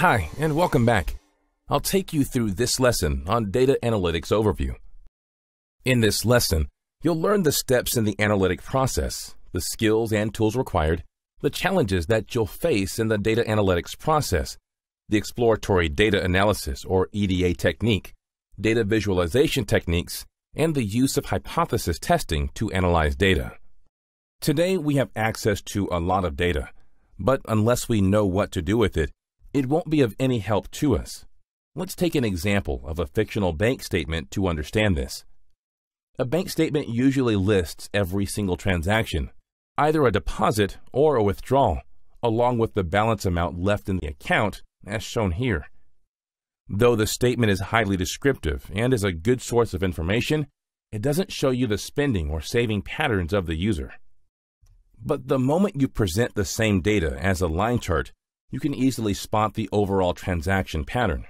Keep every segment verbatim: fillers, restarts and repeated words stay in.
Hi, and welcome back. I'll take you through this lesson on Data Analytics Overview. In this lesson, you'll learn the steps in the analytic process, the skills and tools required, the challenges that you'll face in the data analytics process, the exploratory data analysis or E D A technique, data visualization techniques, and the use of hypothesis testing to analyze data. Today, we have access to a lot of data, but unless we know what to do with it, it won't be of any help to us. Let's take an example of a fictional bank statement to understand this. A bank statement usually lists every single transaction, either a deposit or a withdrawal, along with the balance amount left in the account, as shown here. Though the statement is highly descriptive and is a good source of information, it doesn't show you the spending or saving patterns of the user. But the moment you present the same data as a line chart, you can easily spot the overall transaction pattern.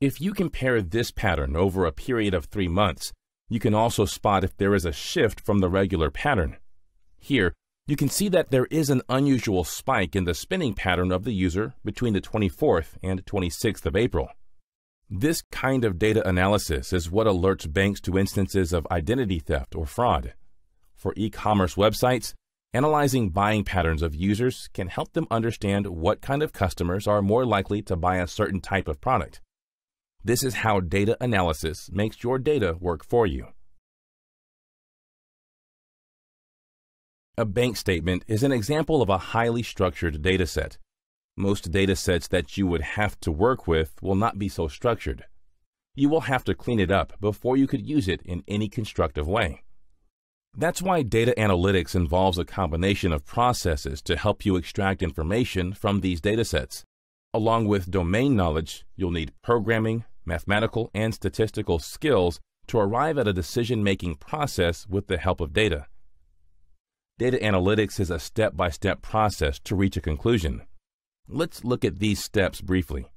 If you compare this pattern over a period of three months, you can also spot if there is a shift from the regular pattern. Here, you can see that there is an unusual spike in the spending pattern of the user between the twenty-fourth and twenty-sixth of April. This kind of data analysis is what alerts banks to instances of identity theft or fraud. For e-commerce websites, analyzing buying patterns of users can help them understand what kind of customers are more likely to buy a certain type of product. This is how data analysis makes your data work for you. A bank statement is an example of a highly structured dataset. Most datasets that you would have to work with will not be so structured. You will have to clean it up before you could use it in any constructive way. That's why data analytics involves a combination of processes to help you extract information from these datasets. Along with domain knowledge, you'll need programming, mathematical, and statistical skills to arrive at a decision-making process with the help of data. Data analytics is a step-by-step process to reach a conclusion. Let's look at these steps briefly.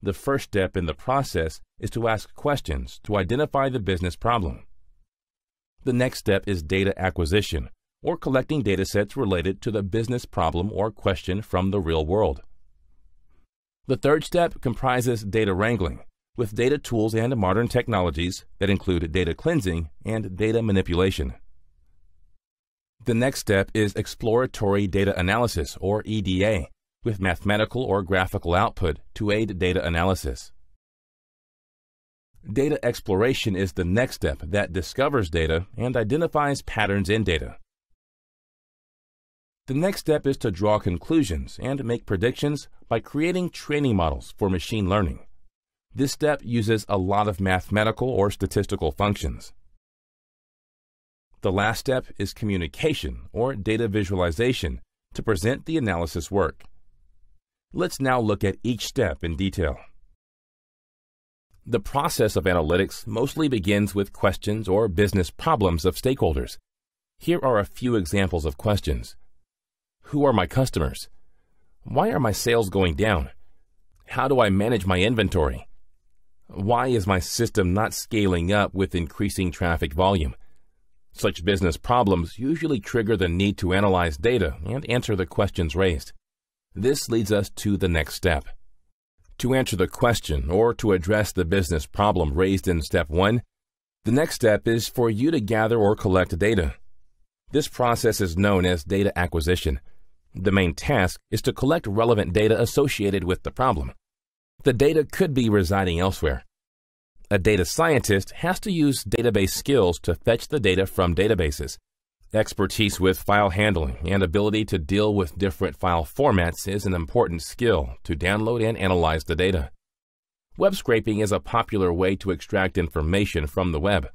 The first step in the process is to ask questions to identify the business problem. The next step is data acquisition, or collecting datasets related to the business problem or question from the real world. The third step comprises data wrangling, with data tools and modern technologies that include data cleansing and data manipulation. The next step is exploratory data analysis, or E D A, with mathematical or graphical output to aid data analysis. Data exploration is the next step that discovers data and identifies patterns in data. The next step is to draw conclusions and make predictions by creating training models for machine learning. This step uses a lot of mathematical or statistical functions. The last step is communication, or data visualization, to present the analysis work. Let's now look at each step in detail. The process of analytics mostly begins with questions or business problems of stakeholders. Here are a few examples of questions. Who are my customers? Why are my sales going down? How do I manage my inventory? Why is my system not scaling up with increasing traffic volume? Such business problems usually trigger the need to analyze data and answer the questions raised. This leads us to the next step. To answer the question or to address the business problem raised in step one, the next step is for you to gather or collect data. This process is known as data acquisition. The main task is to collect relevant data associated with the problem. The data could be residing elsewhere. A data scientist has to use database skills to fetch the data from databases. Expertise with file handling and ability to deal with different file formats is an important skill to download and analyze the data. Web scraping is a popular way to extract information from the web.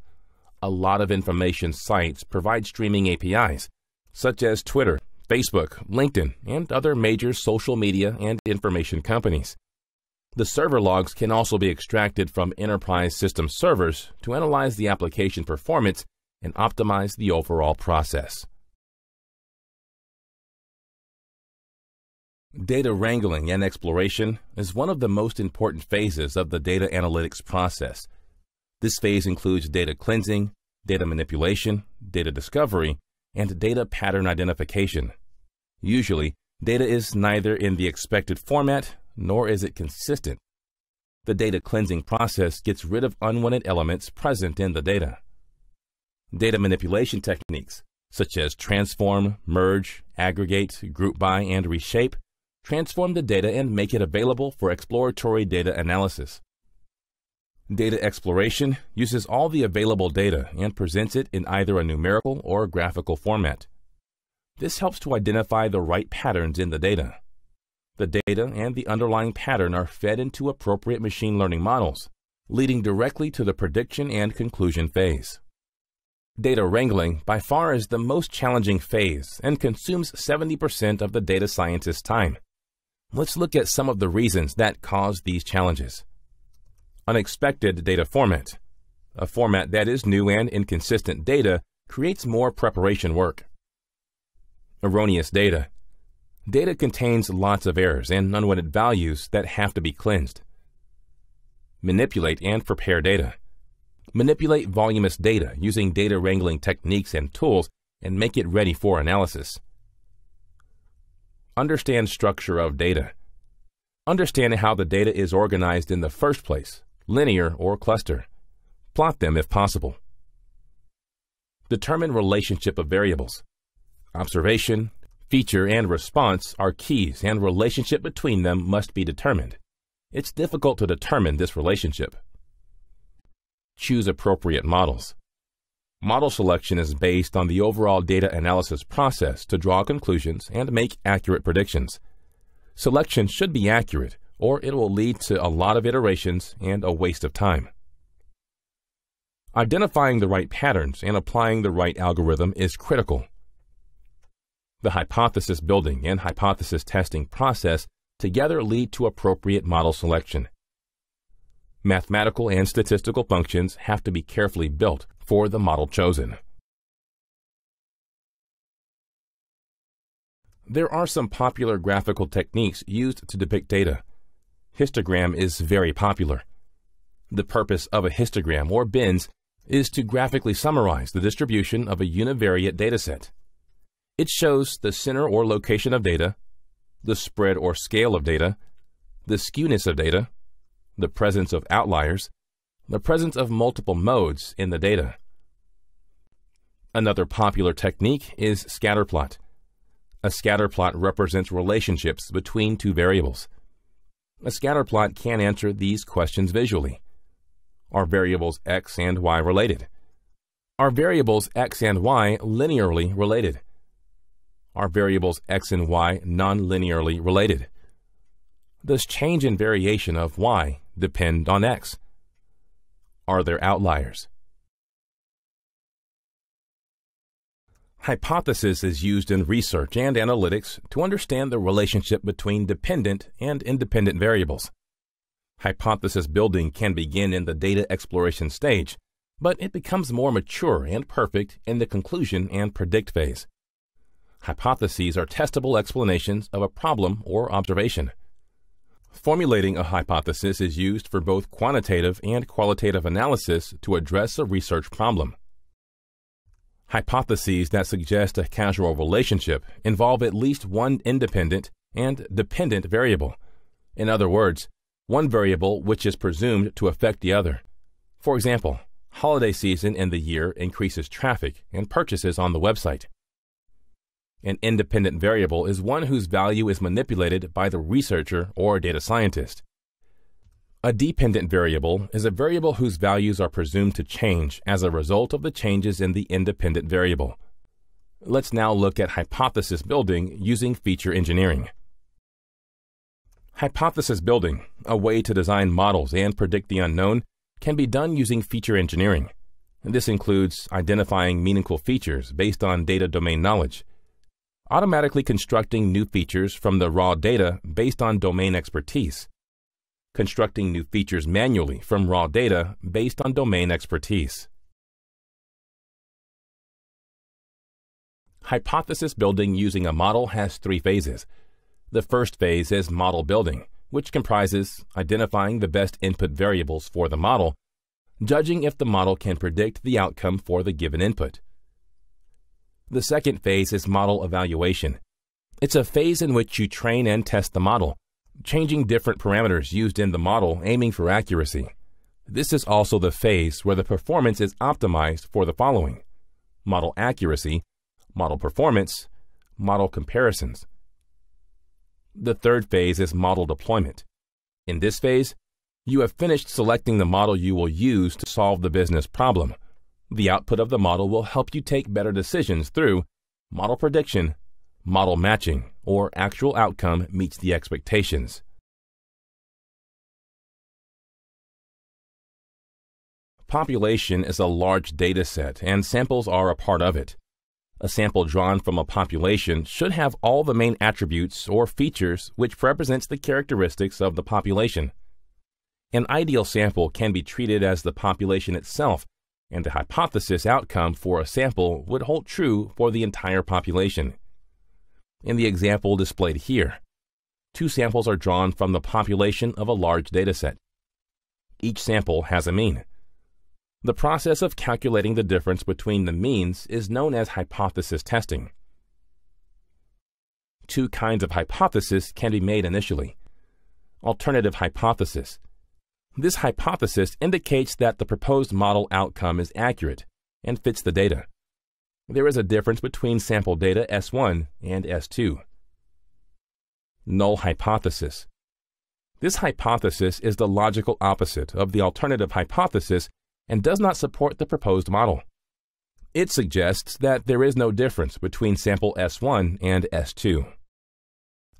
A lot of information sites provide streaming A P Is, such as Twitter, Facebook, LinkedIn, and other major social media and information companies. The server logs can also be extracted from enterprise system servers to analyze the application performance and optimize the overall process. Data wrangling and exploration is one of the most important phases of the data analytics process. This phase includes data cleansing, data manipulation, data discovery, and data pattern identification. Usually, data is neither in the expected format nor is it consistent. The data cleansing process gets rid of unwanted elements present in the data. Data manipulation techniques, such as transform, merge, aggregate, group by, and reshape, transform the data and make it available for exploratory data analysis. Data exploration uses all the available data and presents it in either a numerical or graphical format. This helps to identify the right patterns in the data. The data and the underlying pattern are fed into appropriate machine learning models, leading directly to the prediction and conclusion phase. Data wrangling by far is the most challenging phase and consumes seventy percent of the data scientist's time. Let's look at some of the reasons that cause these challenges. Unexpected data format. A format that is new and inconsistent data creates more preparation work. Erroneous data. Data contains lots of errors and unwanted values that have to be cleansed. Manipulate and prepare data. Manipulate voluminous data using data wrangling techniques and tools and make it ready for analysis. Understand structure of data. Understand how the data is organized in the first place, linear or cluster. Plot them if possible. Determine relationship of variables. Observation, feature, and response are keys, and relationship between them must be determined. It's difficult to determine this relationship. Choose appropriate models. Model selection is based on the overall data analysis process to draw conclusions and make accurate predictions. Selection should be accurate, or it will lead to a lot of iterations and a waste of time. Identifying the right patterns and applying the right algorithm is critical. The hypothesis building and hypothesis testing process together lead to appropriate model selection. Mathematical and statistical functions have to be carefully built for the model chosen. There are some popular graphical techniques used to depict data. Histogram is very popular. The purpose of a histogram or bins is to graphically summarize the distribution of a univariate dataset. It shows the center or location of data, the spread or scale of data, the skewness of data, the presence of outliers, the presence of multiple modes in the data. Another popular technique is scatterplot. A scatterplot represents relationships between two variables. A scatterplot can answer these questions visually. Are variables x and y related? Are variables x and y linearly related? Are variables x and y non-linearly related? Does change and variation of y depend on x? Are there outliers? Hypothesis is used in research and analytics to understand the relationship between dependent and independent variables. Hypothesis building can begin in the data exploration stage, but it becomes more mature and perfect in the conclusion and predict phase. Hypotheses are testable explanations of a problem or observation. Formulating a hypothesis is used for both quantitative and qualitative analysis to address a research problem. Hypotheses that suggest a causal relationship involve at least one independent and dependent variable. In other words, one variable which is presumed to affect the other. For example, holiday season in the year increases traffic and purchases on the website. An independent variable is one whose value is manipulated by the researcher or data scientist. A dependent variable is a variable whose values are presumed to change as a result of the changes in the independent variable. Let's now look at hypothesis building using feature engineering. Hypothesis building, a way to design models and predict the unknown, can be done using feature engineering. This includes identifying meaningful features based on data domain knowledge, automatically constructing new features from the raw data based on domain expertise, constructing new features manually from raw data based on domain expertise. Hypothesis building using a model has three phases. The first phase is model building, which comprises identifying the best input variables for the model, judging if the model can predict the outcome for the given input. The second phase is model evaluation. It's a phase in which you train and test the model, changing different parameters used in the model, aiming for accuracy. This is also the phase where the performance is optimized for the following: model accuracy, model performance, model comparisons. The third phase is model deployment. In this phase, you have finished selecting the model you will use to solve the business problem. The output of the model will help you take better decisions through model prediction, model matching, or actual outcome meets the expectations. Population is a large data set, and samples are a part of it. A sample drawn from a population should have all the main attributes or features which represents the characteristics of the population. An ideal sample can be treated as the population itself, and the hypothesis outcome for a sample would hold true for the entire population. In the example displayed here, two samples are drawn from the population of a large dataset. Each sample has a mean. The process of calculating the difference between the means is known as hypothesis testing. Two kinds of hypothesis can be made initially. Alternative hypothesis. This hypothesis indicates that the proposed model outcome is accurate and fits the data. There is a difference between sample data S one and S two. Null hypothesis. This hypothesis is the logical opposite of the alternative hypothesis and does not support the proposed model. It suggests that there is no difference between sample S one and S two.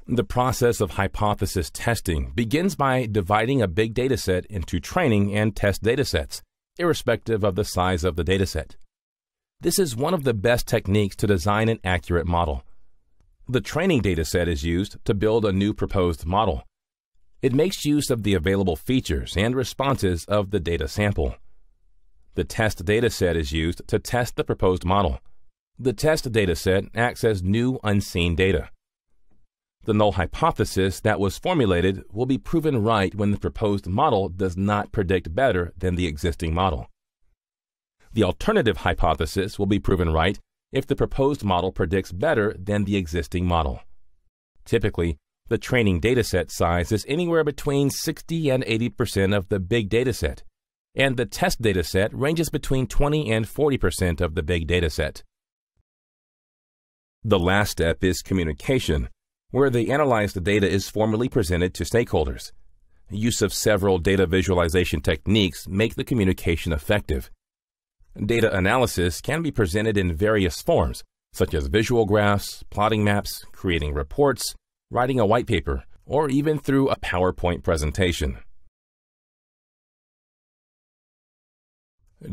The process of hypothesis testing begins by dividing a big dataset into training and test datasets, irrespective of the size of the dataset. This is one of the best techniques to design an accurate model. The training dataset is used to build a new proposed model. It makes use of the available features and responses of the data sample. The test dataset is used to test the proposed model. The test dataset acts as new unseen data. The null hypothesis that was formulated will be proven right when the proposed model does not predict better than the existing model. The alternative hypothesis will be proven right if the proposed model predicts better than the existing model. Typically, the training dataset size is anywhere between sixty and eighty percent of the big dataset, and the test dataset ranges between twenty and forty percent of the big dataset. The last step is communication, where the analyzed data is formally presented to stakeholders. Use of several data visualization techniques make the communication effective. Data analysis can be presented in various forms, such as visual graphs, plotting maps, creating reports, writing a white paper, or even through a PowerPoint presentation.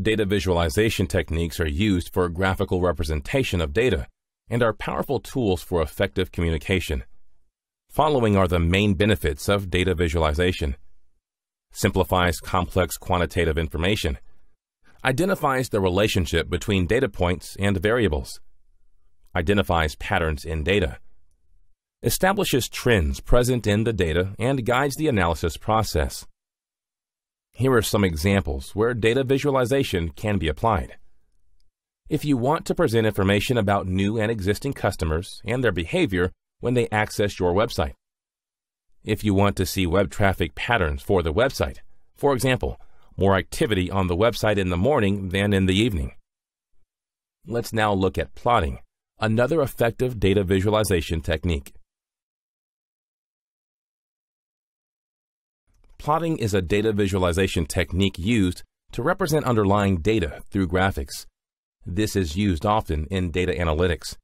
Data visualization techniques are used for graphical representation of data and are powerful tools for effective communication. Following are the main benefits of data visualization. Simplifies complex quantitative information. Identifies the relationship between data points and variables. Identifies patterns in data. Establishes trends present in the data and guides the analysis process. Here are some examples where data visualization can be applied. If you want to present information about new and existing customers and their behavior when they access your website. If you want to see web traffic patterns for the website, for example, more activity on the website in the morning than in the evening. Let's now look at plotting, another effective data visualization technique. Plotting is a data visualization technique used to represent underlying data through graphics. This is used often in data analytics.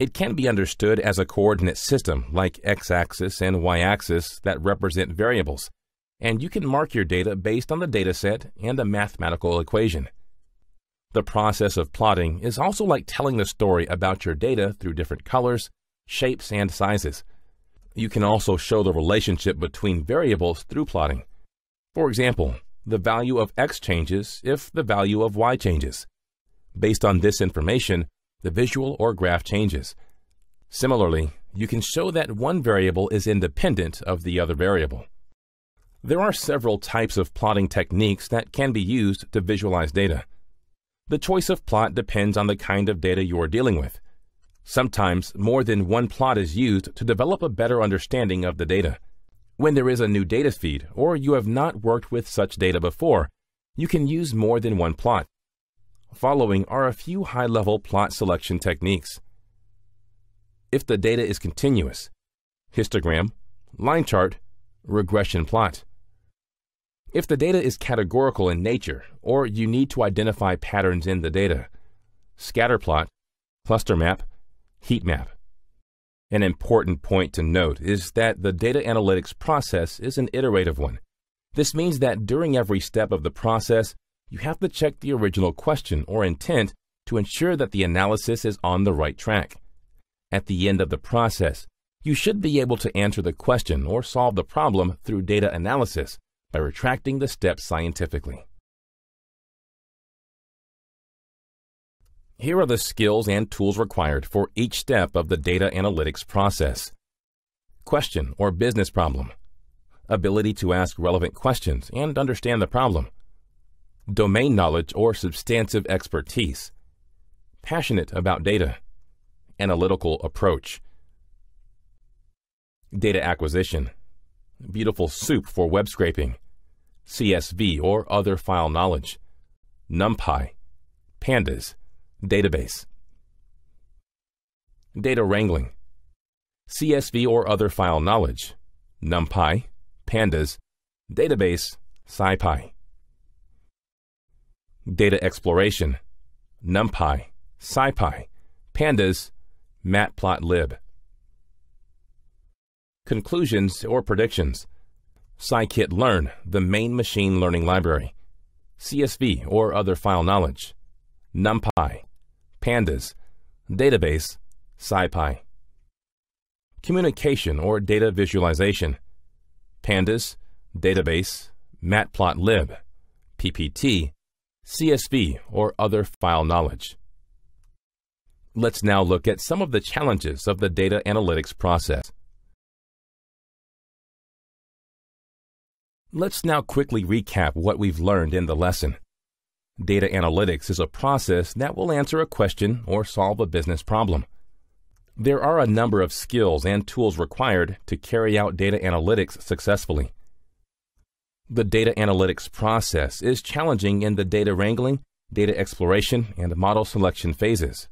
It can be understood as a coordinate system like x-axis and y-axis that represent variables, and you can mark your data based on the dataset and a mathematical equation. The process of plotting is also like telling the story about your data through different colors, shapes, and sizes. You can also show the relationship between variables through plotting. For example, the value of X changes if the value of Y changes. Based on this information, the visual or graph changes. Similarly, you can show that one variable is independent of the other variable. There are several types of plotting techniques that can be used to visualize data. The choice of plot depends on the kind of data you are dealing with. Sometimes more than one plot is used to develop a better understanding of the data. When there is a new data feed or you have not worked with such data before, you can use more than one plot. Following are a few high-level plot selection techniques. If the data is continuous, histogram, line chart, regression plot. If the data is categorical in nature or you need to identify patterns in the data, scatter plot, cluster map, heat map. An important point to note is that the data analytics process is an iterative one. This means that during every step of the process, you have to check the original question or intent to ensure that the analysis is on the right track. At the end of the process, you should be able to answer the question or solve the problem through data analysis by retracting the steps scientifically. Here are the skills and tools required for each step of the data analytics process. Question or business problem. Ability to ask relevant questions and understand the problem. Domain knowledge or substantive expertise. Passionate about data. Analytical approach. Data acquisition. Beautiful soup for web scraping. C S V or other file knowledge. NumPy. Pandas. Database. Data wrangling. C S V or other file knowledge. NumPy. Pandas. Database. SciPy. Data exploration. NumPy. SciPy. Pandas. Matplotlib. Conclusions or predictions. Scikit-learn, the main machine learning library. C S V or other file knowledge. NumPy. Pandas. Database. SciPy. Communication or data visualization. Pandas. Database. Matplotlib. P P T. C S V or other file knowledge. Let's now look at some of the challenges of the data analytics process. Let's now quickly recap what we've learned in the lesson. Data analytics is a process that will answer a question or solve a business problem. There are a number of skills and tools required to carry out data analytics successfully. The data analytics process is challenging in the data wrangling, data exploration, and model selection phases.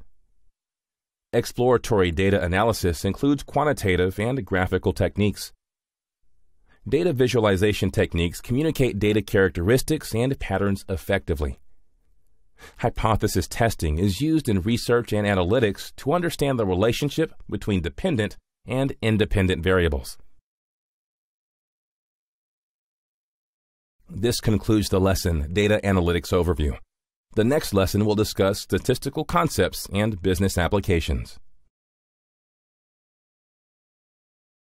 Exploratory data analysis includes quantitative and graphical techniques. Data visualization techniques communicate data characteristics and patterns effectively. Hypothesis testing is used in research and analytics to understand the relationship between dependent and independent variables. This concludes the lesson, Data Analytics Overview. The next lesson will discuss statistical concepts and business applications.